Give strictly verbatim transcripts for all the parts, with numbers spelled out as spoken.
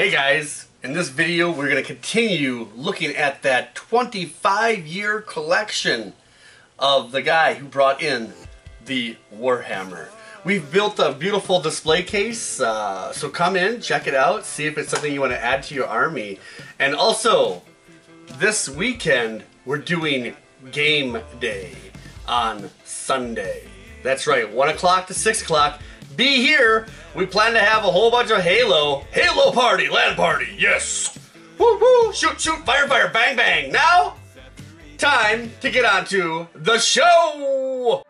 Hey guys, in this video we're going to continue looking at that twenty-five year collection of the guy who brought in the Warhammer. We've built a beautiful display case, uh, so come in, check it out, see if it's something you want to add to your army. And also, this weekend we're doing game day on Sunday. That's right, one o'clock to six o'clock. Be here. We plan to have a whole bunch of Halo. Halo party, LAN party, yes. Woo woo, shoot, shoot, fire, fire, bang, bang. Now, time to get on to the show.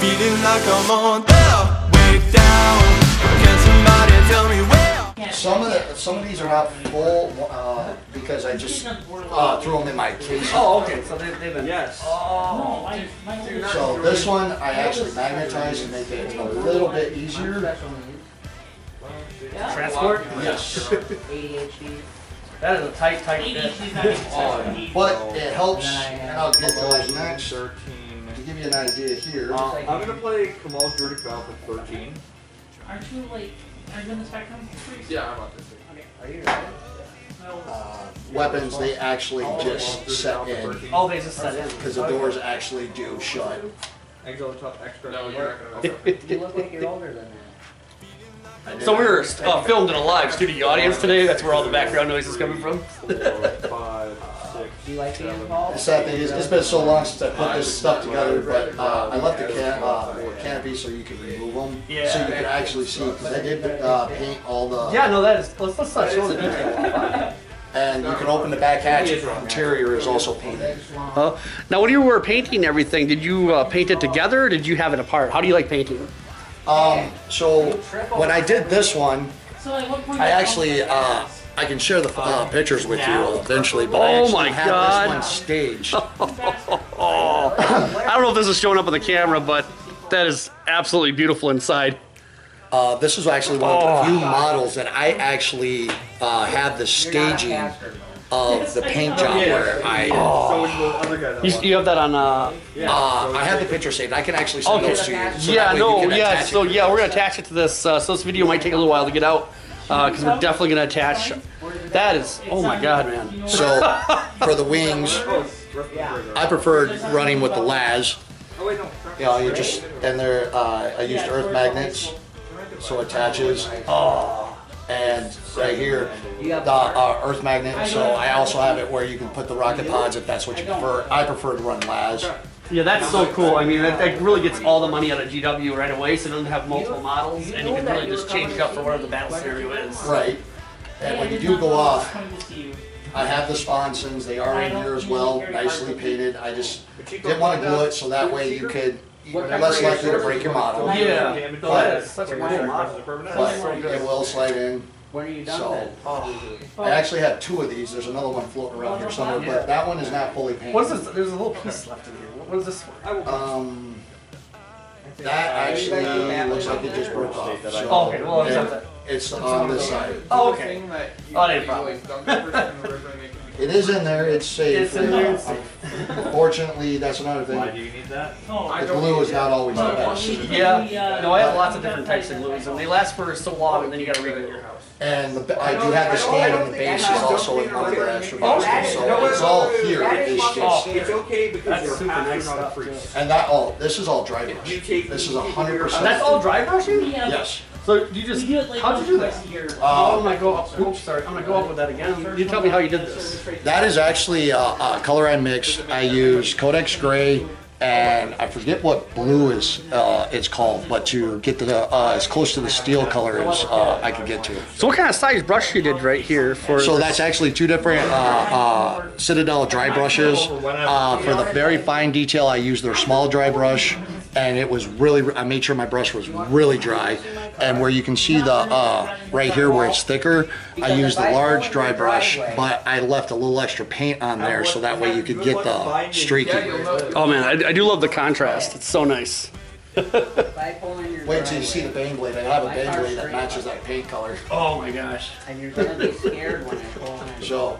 Feeling like I'm on the way down. Can somebody tell me where? Some of, the, some of these are not full uh, because I just uh, threw them in my case. Oh, okay. So they've been, yes. Oh. So this one I actually magnetized to make it a little bit easier. Transport? Yes. A D H D. That is a tight, tight fit. But it helps, and I'll get those next to give you an idea here. Um, I'm going to play Kamal's Verdict Valve with thirteen. Aren't you like, are you in the spectrum? Yeah, I'm on this. Okay. Are you? Uh, weapons, they actually just set in. Oh, they just set in. Because the doors actually do shut. No, you're not going to. You look like you're older than that. So we were uh, filmed in a live studio audience today. That's where all the background noise is coming from. Do you like being involved? It's sad thing is, it's been so long since I put this stuff together, but uh, I left the can uh, canopy so you could remove them, yeah, so you could actually see, because I did uh, paint all the. Yeah, no, that is. Let's let's not show the detail. And you can open the back hatch. The interior is also painted. Huh? Now, when you were painting everything, did you uh, paint it together, or did you have it apart? How do you like painting? Um. So when I did this one, I actually. Uh, I can share the uh, pictures with you eventually, but oh I my have God. this one staged. I don't know if this is showing up on the camera, but that is absolutely beautiful inside. Uh, this is actually one oh. of the few models that I actually uh, have the staging of the paint job where I... Oh. You, you have that on... Uh, uh, I have the picture saved. I can actually send okay. those to you. So yeah, no, you yeah, so yeah, we're going to attach it to this, uh, so this video might take a little while to get out. Because uh, we're definitely going to attach. That is, oh my God, man. So, for the wings, I preferred running with the L A S. You know, you just, and there, uh, I used earth magnets, so it attaches. Oh. And right here, the uh, earth magnet, so I also have it where you can put the rocket pods if that's what you prefer. I prefer to run L A S. Yeah, that's so cool. I mean, that, that really gets all the money out of G W right away, so it doesn't have multiple models, and you can really just change it up for whatever the battle scenario is. Right. And when you do go off, I have the sponsons. They are in here as well, nicely painted. I just didn't want to glue it, so that way you could, you're less likely to break your model. Yeah. But it will slide in. When are you done? So, oh, I actually have two of these. There's another one floating around here somewhere, yeah. but that one is not fully painted. What is this? There's a little piece left in here. What is this for? Um, that actually looks like it just broke off. So oh, okay, well, it, it's on this side. Oh, okay. Oh, no problem. It is in there. It's safe. It's in there. Unfortunately, that's another thing. Why do you need that? The glue is not always the best. Yeah. No, I have lots of different types of glues, and they last for so long, and then you got to redo your house. And the, I do have the stand on the base is also in one of their actual bases, so it's all here. It's just it's okay because super nice stuff. And that all oh, this is all dry brush. This is a hundred percent. That's all dry brushing. Yes. So you just how'd you do this? I'm gonna go up. Oops, sorry. I'm gonna go up with that again. You tell me how you did this. That is actually a uh, uh, color I mix. I use Codex Gray. And I forget what blue is uh, it's called, but to get to the uh, as close to the steel color as uh, I could get to. So what kind of size brush you did right here for? So that's actually two different uh, uh, Citadel dry brushes. Uh, for the very fine detail, I used their small dry brush, and it was really. I made sure my brush was really dry, and where you can see the uh, right here where it's thicker, I used the large dry brush, but I left a little extra paint on there so that way you could get the streaking. Oh man. I I do love the contrast. It's so nice. Wait till you see the bang blade. I have a bang blade that matches that paint color. Oh my gosh. And you're going to be scared when I pull on it. So,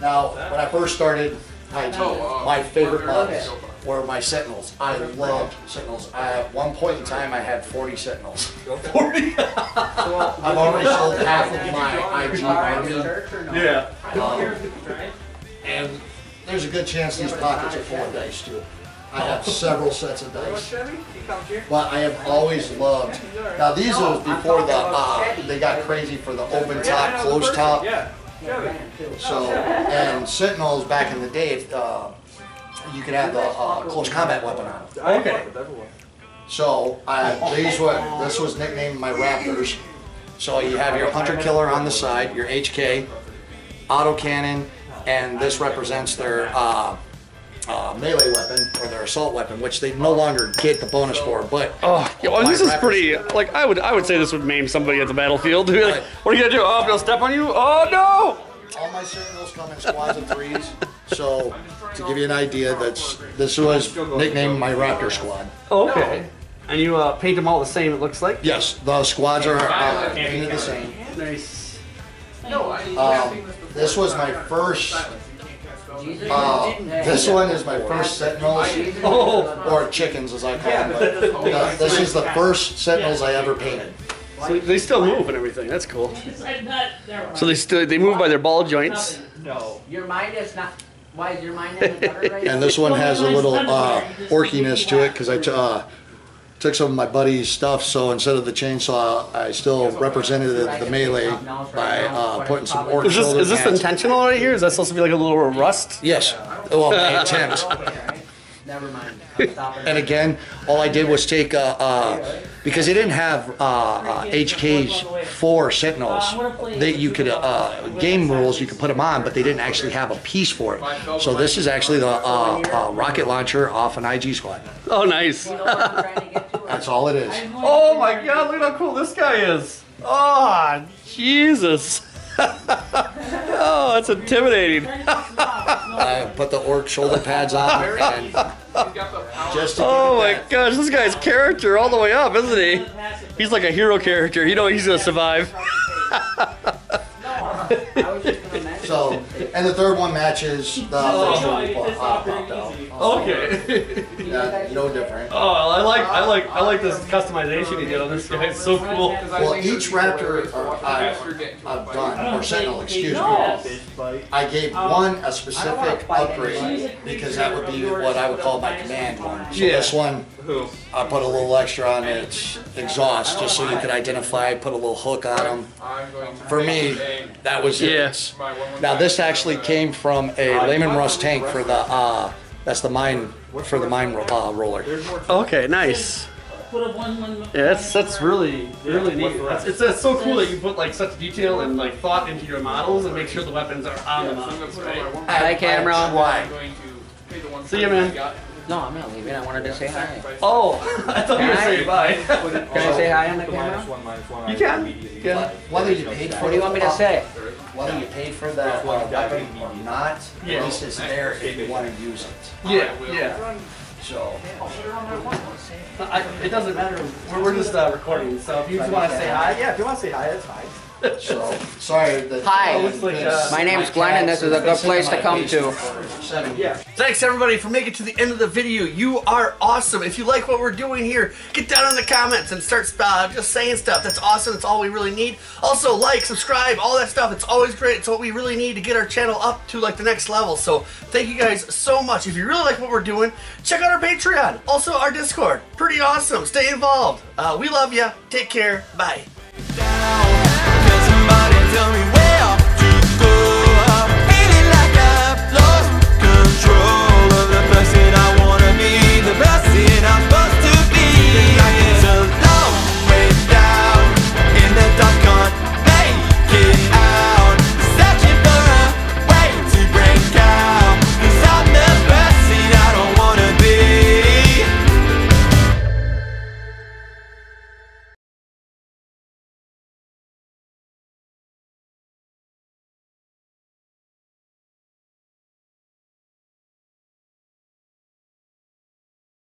now, when I first started, I did my favorite models. were my Sentinels. I loved Sentinels. I, at one point in time, I had forty Sentinels. Okay. forty? Well, I've already sold half of my I G. Right? Yeah. Um, and there's a good chance these pockets are full of dice, too. I have several sets of dice, but I have always loved. Now these are before the uh, they got crazy for the open top, close top. So and Sentinels back in the day, if, uh, you could have the uh, close combat weapon on. Okay. So I, these were this was nicknamed my Raptors. So you have your Hunter Killer on the side, your H K, auto cannon, and this represents their. Uh, Uh, melee weapon or their assault weapon, which they no longer get the bonus for. But oh, well, this is pretty. Like I would, I would say this would maim somebody at the battlefield. Be like, what are you gonna do? Oh, they'll step on you. Oh no! All my Sentinels come in squads of threes. So to give you an idea, that's this was nicknamed my Raptor Squad. Oh, okay. And you uh, paint them all the same. It looks like. Yes, the squads are uh, painted the same. Nice. Um, this was my first. Uh, this one is my first Sentinels, oh. or chickens as I call them, but you know, this is the first Sentinels I ever painted. So they still move and everything, that's cool. So they still, they move by their ball joints. No. Your mind is not, why is your mind in the gutter right now? And this one has a little uh, orkiness to it because I uh, took some of my buddy's stuff, so instead of the chainsaw, I still represented the melee by uh, putting some orc is this, shoulder Is this pads. intentional right here? Is that supposed to be like a little rust? Yes. Well, intent. Never mind. And again, all I did was take, uh, uh, because they didn't have uh, uh, H K's for Sentinels, that you could, uh, game rules, you could put them on, but they didn't actually have a piece for it. So this is actually the uh, uh, rocket launcher off an I G squad. Oh, nice. That's all it is. Oh my god, look how cool this guy is. Oh, Jesus. Oh, that's intimidating. I put the orc shoulder pads on and just to Oh my that. gosh, this guy's character all the way up, isn't he? He's like a hero character. You know he's gonna survive. So, and the third one matches the first one popped out. Okay. Yeah, no different. Oh, I like, I like, I like this customization you did on this guy. It's so cool. Well, each Raptor or I've, I've done or Sentinel, excuse me, I gave one a specific upgrade because that would be what I would call my command one. So this one, I put a little extra on its exhaust just so you could identify. Put a little hook on them. For me, that was it. Yes. Now this actually came from a Leman Russ tank for the uh, that's the mine for the mine uh, roller. Okay, nice. Yeah, that's that's really really neat. That's, it's that's so cool that you put like such detail and like thought into your models and make sure the weapons are on the models. Right? Hi, Cameron. Why? See you, man. No, I'm not leaving. I wanted to say hi. Oh, I thought you were saying bye. Can I say hi on the camera? You can. You can. Whether you paid for, what do you want me to say? Whether you paid for that weapon or not, at least it's there if you want to use it. Yeah, yeah. So I, it doesn't matter. We're, we're just uh, recording, so if you just want to say hi, yeah, if you want to say hi, that's fine. So, sorry. The, Hi, uh, like, uh, my name's Glenn and this is a good place to come to. Yeah. Thanks everybody for making it to the end of the video. You are awesome. If you like what we're doing here, get down in the comments and start uh, just saying stuff. That's awesome. It's all we really need. Also, like, subscribe, all that stuff. It's always great. It's what we really need to get our channel up to like the next level. So, thank you guys so much. If you really like what we're doing, check out our Patreon. Also, our Discord. Pretty awesome. Stay involved. Uh, we love you. Take care. Bye.